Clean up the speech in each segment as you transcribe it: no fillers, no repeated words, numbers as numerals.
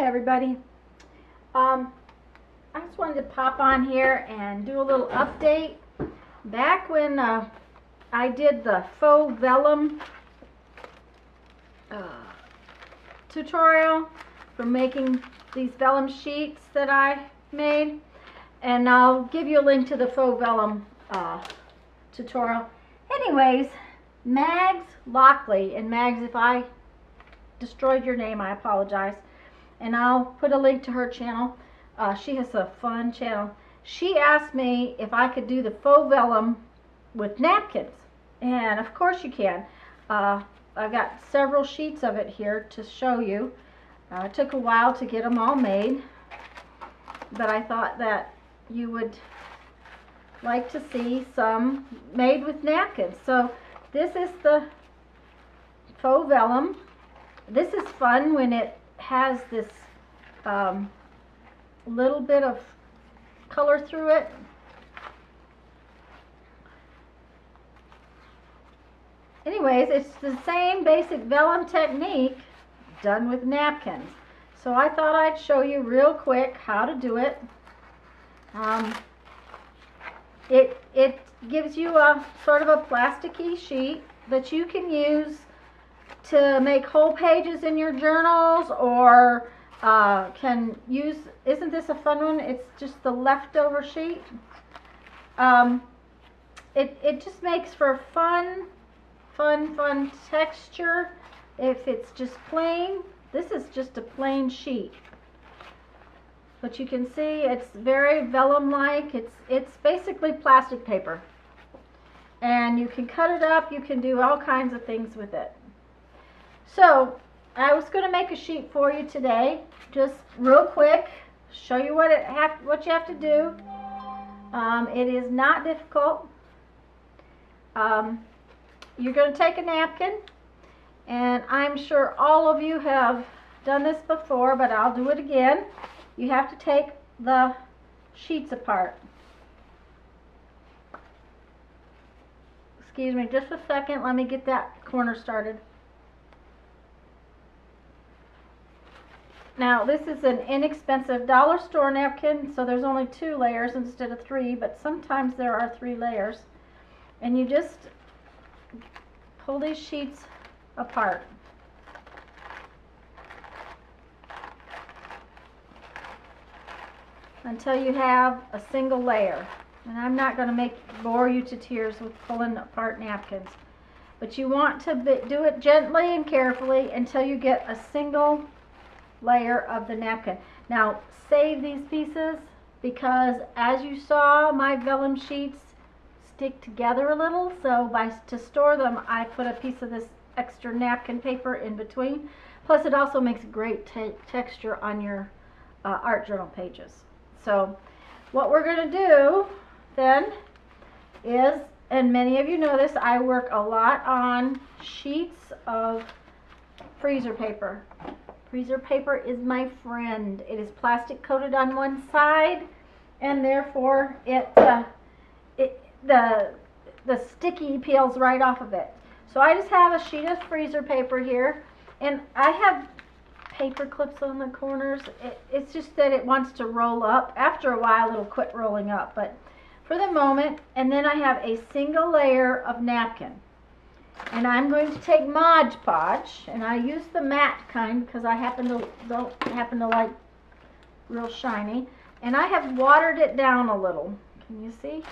Hi everybody. I just wanted to pop on here and do a little update. Back when I did the faux vellum tutorial for making these vellum sheets that I made, and I'll give you a link to the faux vellum tutorial. Anyways, Mags Lockley, and Mags, if I destroyed your name, I apologize, and I'll put a link to her channel. She has a fun channel. She asked me if I could do the faux vellum with napkins, and of course you can. I've got several sheets of it here to show you. It took a while to get them all made, but I thought that you would like to see some made with napkins. So this is the faux vellum. This is fun when it has this little bit of color through it. Anyways, it's the same basic vellum technique done with napkins. So I thought I'd show you real quick how to do it. It gives you a sort of a plasticky sheet that you can use to make whole pages in your journals, or can use, isn't this a fun one? It's just the leftover sheet. It just makes for fun texture. If it's just plain, this is just a plain sheet. But you can see it's very vellum-like. It's basically plastic paper. And you can cut it up, you can do all kinds of things with it. So I was going to make a sheet for you today, just real quick, show you what you have to do. It is not difficult. You're going to take a napkin, and I'm sure all of you have done this before, but I'll do it again. You have to take the sheets apart. Excuse me just a second, let me get that corner started. Now, this is an inexpensive dollar store napkin, so there's only 2 layers instead of 3, but sometimes there are 3 layers. And you just pull these sheets apart. Until you have a single layer. And I'm not going to bore you to tears with pulling apart napkins. But you want to do it gently and carefully until you get a single layer of the napkin. Now, save these pieces, because as you saw, my vellum sheets stick together a little, so to store them, I put a piece of this extra napkin paper in between. Plus, it also makes great texture on your art journal pages. So what we're going to do then is, and many of you know this, I work a lot on sheets of freezer paper. Freezer paper is my friend. It is plastic coated on one side, and therefore the sticky peels right off of it. So I just have a sheet of freezer paper here, and I have paper clips on the corners. It's just that it wants to roll up. After a while, it'll quit rolling up, but for the moment. And then I have a single layer of napkin. And I'm going to take Mod Podge, and I use the matte kind because I don't happen to like real shiny. And I have watered it down a little. Can you see?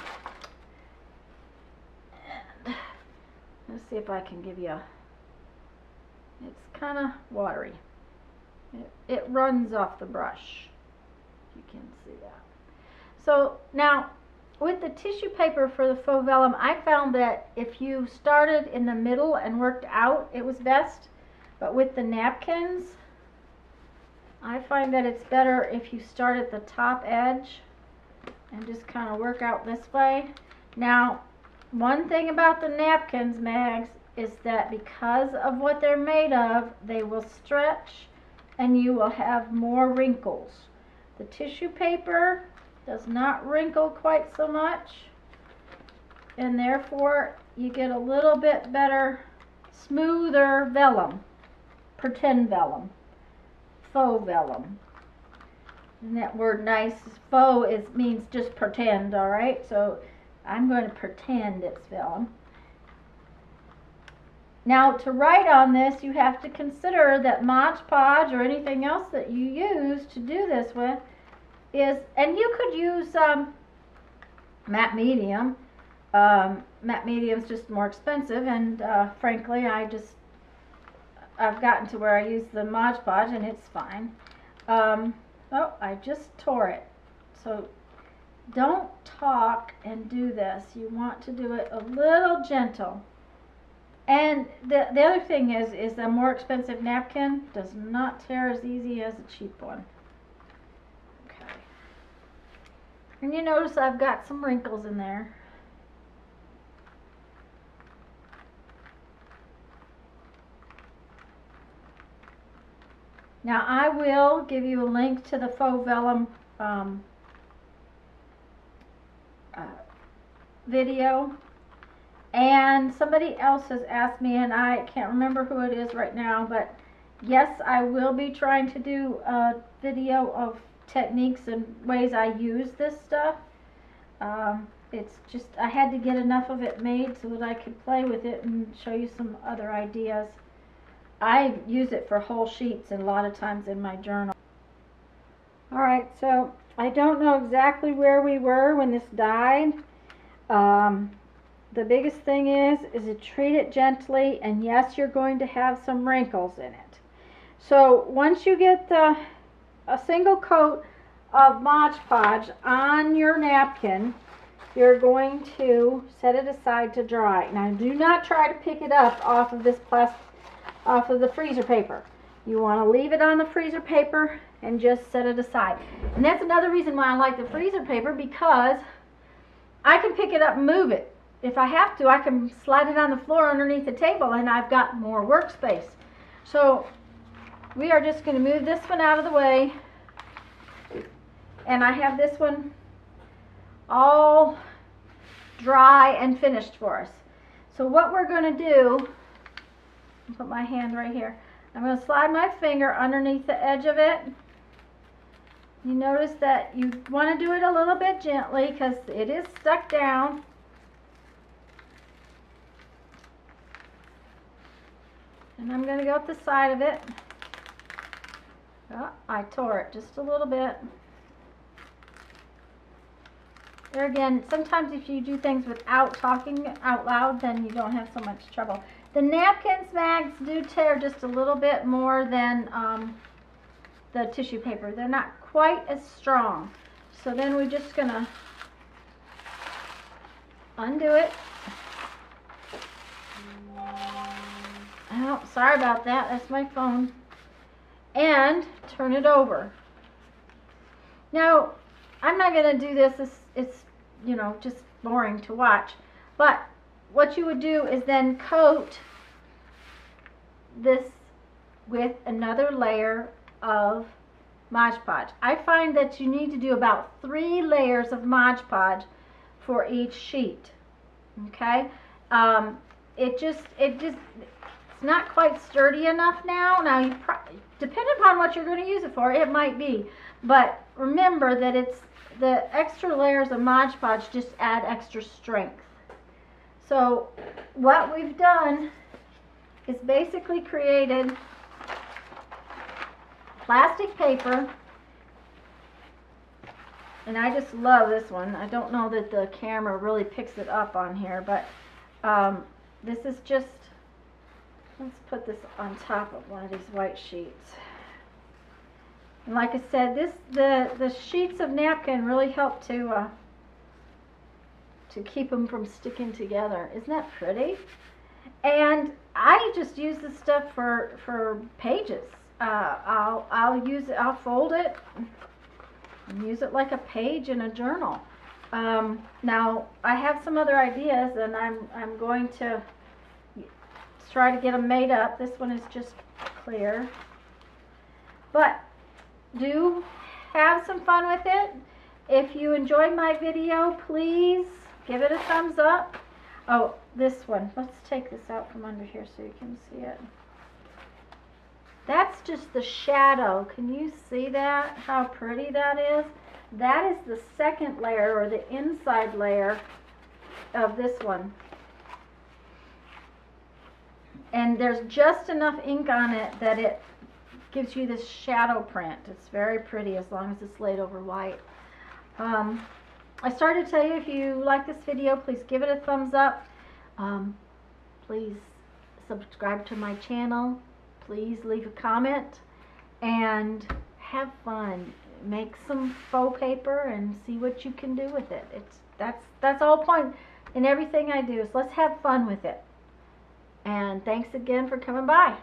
And let's see if I can give you a... It's kind of watery. It runs off the brush. You can see that. So now, with the tissue paper for the faux vellum, I found that if you started in the middle and worked out, it was best. But with the napkins, I find that it's better if you start at the top edge and just kind of work out this way. Now, one thing about the napkins, Mags, is that because of what they're made of, they will stretch and you will have more wrinkles. The tissue paper does not wrinkle quite so much, and therefore you get a little bit better, smoother vellum, pretend vellum. faux vellum. And that word nice, faux, means just pretend, all right? So I'm going to pretend it's vellum. Now, to write on this, you have to consider that Mod Podge or anything else that you use to do this with is, and you could use matte medium. Matte medium's just more expensive, and frankly, I've gotten to where I use the Mod Podge, and it's fine. Oh, I just tore it. So don't talk and do this. You want to do it a little gentle. And the other thing is a more expensive napkin does not tear as easy as a cheap one. Okay. And you notice I've got some wrinkles in there. Now I will give you a link to the faux vellum video. And somebody else has asked me, and I can't remember who it is right now, but yes, I will be trying to do a video of techniques and ways I use this stuff. It's just, I had to get enough of it made so that I could play with it and show you some other ideas. I use it for whole sheets and a lot of times in my journal. Alright, so I don't know exactly where we were when this died. The biggest thing is to treat it gently, and yes, you're going to have some wrinkles in it. So once you get a single coat of Mod Podge on your napkin, you're going to set it aside to dry. Now do not try to pick it up off of this plastic, off of the freezer paper. You want to leave it on the freezer paper and just set it aside. And that's another reason why I like the freezer paper, because I can pick it up and move it. If I have to, I can slide it on the floor underneath the table, and I've got more workspace. So we are just going to move this one out of the way. And I have this one all dry and finished for us. So what we're going to do, I'll put my hand right here. I'm going to slide my finger underneath the edge of it. You notice that you want to do it a little bit gently because it is stuck down. And I'm going to go up the side of it. Oh, I tore it just a little bit. There again, sometimes if you do things without talking out loud, then you don't have so much trouble. The napkins, Mags, do tear just a little bit more than the tissue paper. They're not quite as strong. So then we're just going to undo it. Oh, sorry about that. That's my phone. And turn it over. Now, I'm not going to do this. It's, you know, just boring to watch. But what you would do is then coat this with another layer of Mod Podge. I find that you need to do about 3 layers of Mod Podge for each sheet. Okay? It's not quite sturdy enough now. Now, you depending upon what you're going to use it for, it might be. But remember that it's the extra layers of Mod Podge just add extra strength. So what we've done is basically created plastic paper. And I just love this one. I don't know that the camera really picks it up on here, but this is just, let's put this on top of one of these white sheets. And like I said, the sheets of napkin really help to keep them from sticking together. Isn't that pretty? And I just use this stuff for pages. I'll fold it and use it like a page in a journal. Now I have some other ideas, and I'm going to try to get them made up. This one is just clear, but do have some fun with it. If you enjoyed my video, please give it a thumbs up. Oh, this one. Let's take this out from under here so you can see it. That's just the shadow. Can you see that? How pretty that is? That is the second layer, or the inside layer of this one. And there's just enough ink on it that it gives you this shadow print. It's very pretty as long as it's laid over white. I started to tell you, if you like this video, please give it a thumbs up. Please subscribe to my channel. Please leave a comment and have fun. Make some faux paper and see what you can do with it. That's the whole point in everything I do, is let's have fun with it. And thanks again for coming by.